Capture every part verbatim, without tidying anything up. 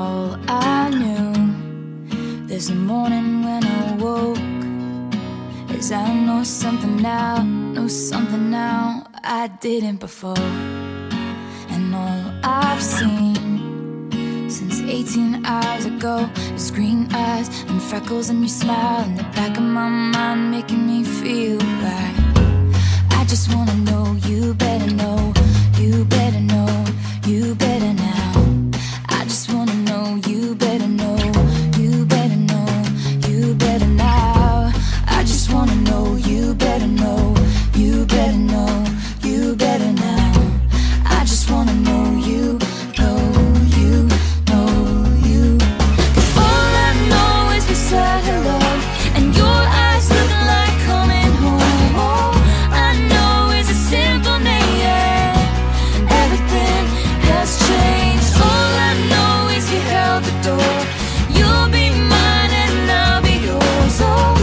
all I knew. There's a morning when I woke, as I know something now, know something now I didn't before. And all I've seen since eighteen hours ago is green eyes and freckles and your smile in the back of my mind, making me feel right. I just wanna know, you better know, you better know, you better now. I just wanna know, you better know, you better know, you better now. I just wanna know, you better know, you better know, you better now. I just wanna know, you know, you know, you. 'Cause all I know is we said hello, and your eyes look like coming home. All I know is a simple name, yeah. Everything has changed. All I know is you held the door. You'll be mine and I'll be yours. All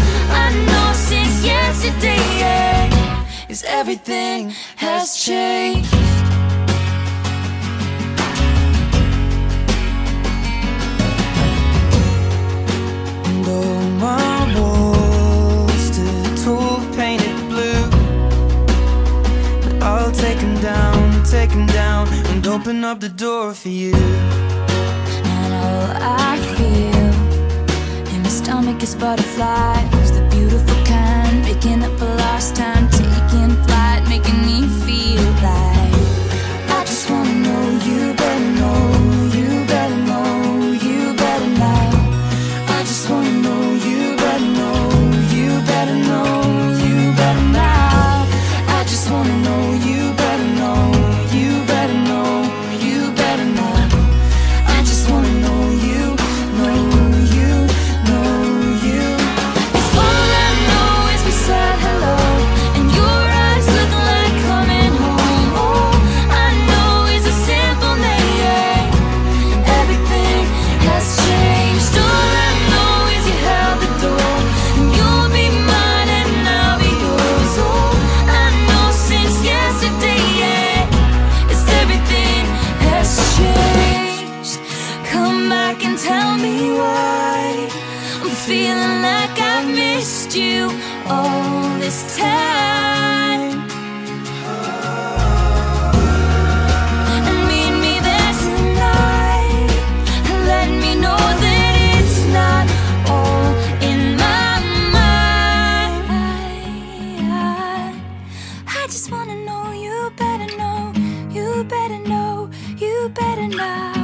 I know since yesterday, yeah, is everything has changed. Take 'em down, take 'em down, and open up the door for you. And all I feel in my stomach is butterflies, the beautiful kind, picking up a lost time, taking flight, making me feel like I just wanna know, you better know, you better know, you better now. I just wanna know, you better know, you better know, you better now. I just wanna know, you. Feeling like I've missed you all this time, and meet me there tonight, and let me know that it's not all in my mind. I, I, I just wanna know, you better know, you better know, you better now.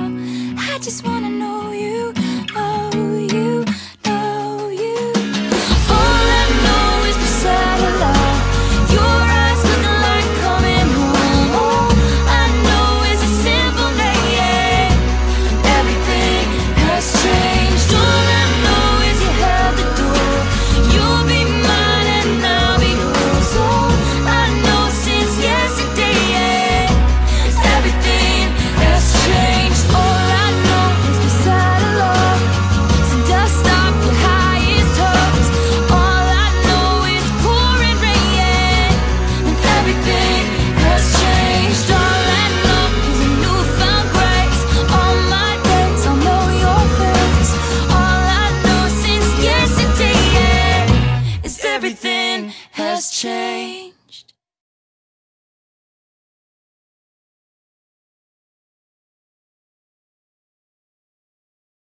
I just wanna know, you know, you. Everything has changed.